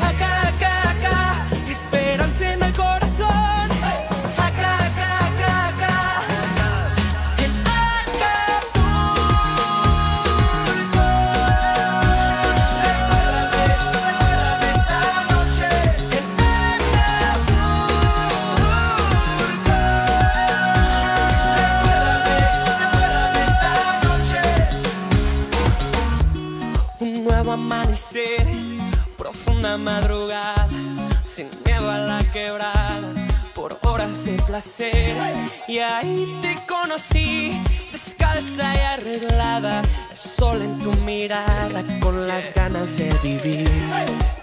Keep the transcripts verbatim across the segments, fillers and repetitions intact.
Acá, esperanza en el corazón. Acá, acá, acá, acá. En Acapulco. Recuérdame esa noche en Acapulco. Recuérdame esa noche. Un nuevo amanecer, profunda madrugada, sin miedo a la quebrada, por horas de placer. Y ahí te conocí, descalza y arreglada, el sol en tu mirada, con las ganas de vivir.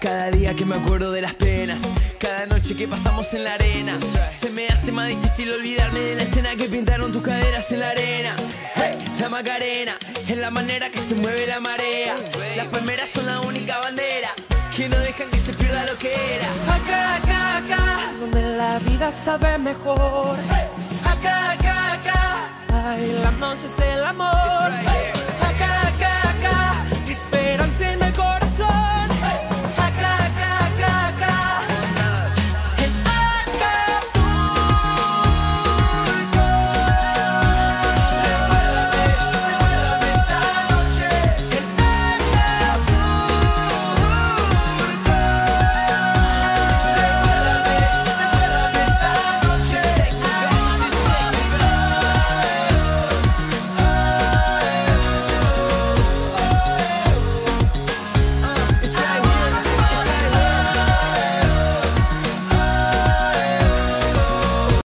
Cada día que me acuerdo de las penas, cada noche que pasamos en la arena, se me hace más difícil olvidarme de la escena que pintaron tus caderas en la arena. La Macarena es la manera que se mueve la marea, las palmeras son la única bandera que no dejan que se pierda lo que era. Acá, acá, acá, donde la vida sabe mejor. Hey. Acá, acá, acá, bailando es el amor.